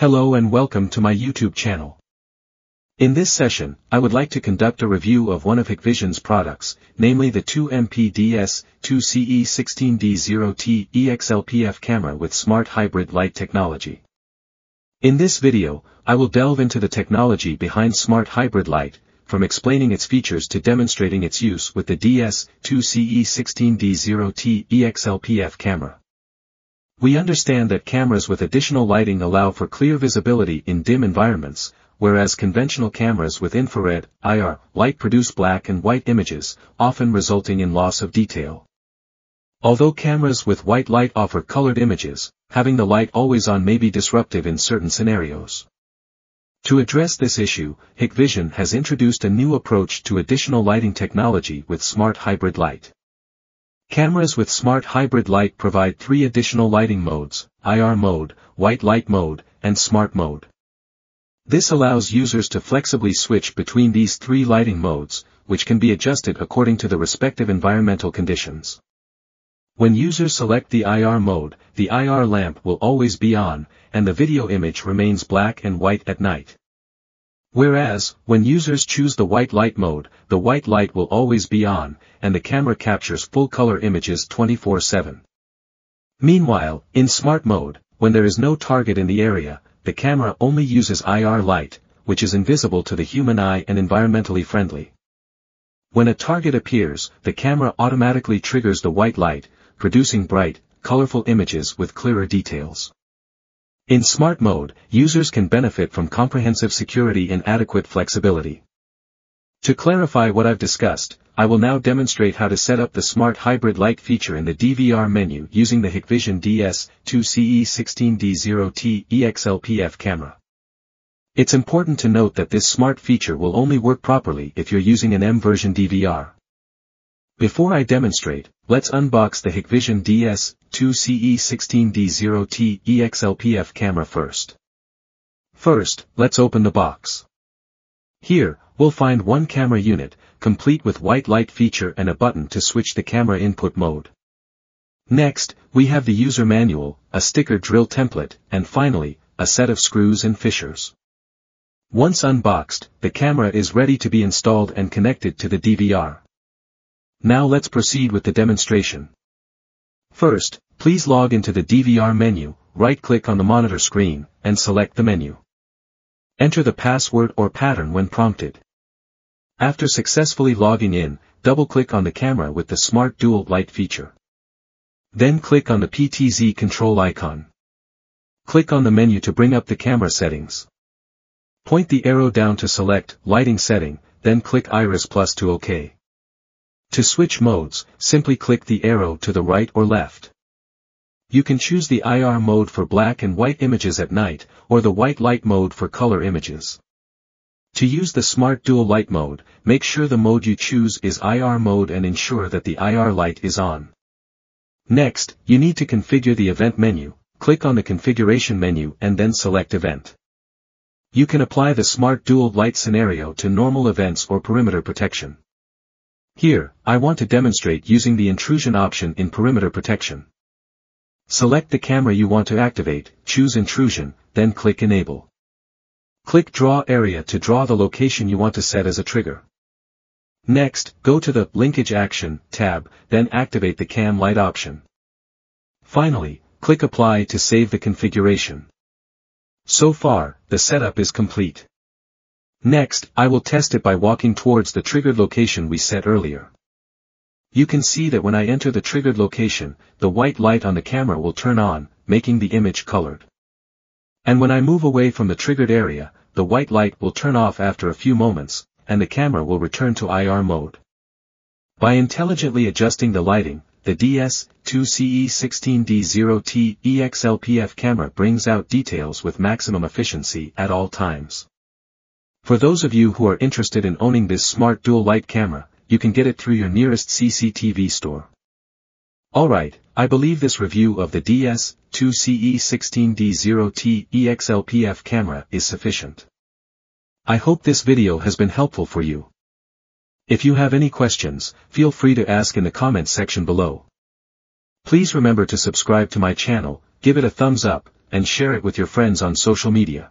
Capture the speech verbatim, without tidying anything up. Hello and welcome to my YouTube channel. In this session, I would like to conduct a review of one of Hikvision's products, namely the two megapixel D S two C E sixteen D zero T E X L P F camera with Smart Hybrid Light technology. In this video, I will delve into the technology behind Smart Hybrid Light, from explaining its features to demonstrating its use with the D S two C E sixteen D zero T E X L P F camera. We understand that cameras with additional lighting allow for clear visibility in dim environments, whereas conventional cameras with infrared, I R, light produce black and white images, often resulting in loss of detail. Although cameras with white light offer colored images, having the light always on may be disruptive in certain scenarios. To address this issue, Hikvision has introduced a new approach to additional lighting technology with Smart Hybrid Light. Cameras with Smart Hybrid Light provide three additional lighting modes: I R mode, white light mode, and smart mode. This allows users to flexibly switch between these three lighting modes, which can be adjusted according to the respective environmental conditions. When users select the I R mode, the I R lamp will always be on, and the video image remains black and white at night. Whereas, when users choose the white light mode, the white light will always be on, and the camera captures full-color images twenty-four seven. Meanwhile, in smart mode, when there is no target in the area, the camera only uses I R light, which is invisible to the human eye and environmentally friendly. When a target appears, the camera automatically triggers the white light, producing bright, colorful images with clearer details. In smart mode, users can benefit from comprehensive security and adequate flexibility. To clarify what I've discussed, I will now demonstrate how to set up the Smart Hybrid Light feature in the D V R menu using the Hikvision D S two C E sixteen D zero T E X L P F camera. It's important to note that this smart feature will only work properly if you're using an M version D V R. Before I demonstrate, let's unbox the Hikvision D S two C E sixteen D zero T E X L P F camera first. First, let's open the box. Here, we'll find one camera unit, complete with white light feature and a button to switch the camera input mode. Next, we have the user manual, a sticker drill template, and finally, a set of screws and fishers. Once unboxed, the camera is ready to be installed and connected to the D V R. Now let's proceed with the demonstration. First, please log into the D V R menu, right-click on the monitor screen, and select the menu. Enter the password or pattern when prompted. After successfully logging in, double-click on the camera with the Smart Dual Light feature. Then click on the P T Z control icon. Click on the menu to bring up the camera settings. Point the arrow down to select Lighting Setting, then click Iris Plus to OK. To switch modes, simply click the arrow to the right or left. You can choose the I R mode for black and white images at night, or the white light mode for color images. To use the Smart Dual Light mode, make sure the mode you choose is I R mode and ensure that the I R light is on. Next, you need to configure the event menu. Click on the configuration menu and then select Event. You can apply the Smart Dual Light scenario to normal events or perimeter protection. Here, I want to demonstrate using the intrusion option in perimeter protection. Select the camera you want to activate, choose intrusion, then click enable. Click draw area to draw the location you want to set as a trigger. Next, go to the linkage action tab, then activate the cam light option. Finally, click apply to save the configuration. So far, the setup is complete. Next, I will test it by walking towards the triggered location we set earlier. You can see that when I enter the triggered location, the white light on the camera will turn on, making the image colored. And when I move away from the triggered area, the white light will turn off after a few moments, and the camera will return to I R mode. By intelligently adjusting the lighting, the D S two C E sixteen D zero T E X L P F camera brings out details with maximum efficiency at all times. For those of you who are interested in owning this Smart Dual Light camera, you can get it through your nearest C C T V store. Alright, I believe this review of the D S two C E sixteen D zero T E X L P F camera is sufficient. I hope this video has been helpful for you. If you have any questions, feel free to ask in the comments section below. Please remember to subscribe to my channel, give it a thumbs up, and share it with your friends on social media.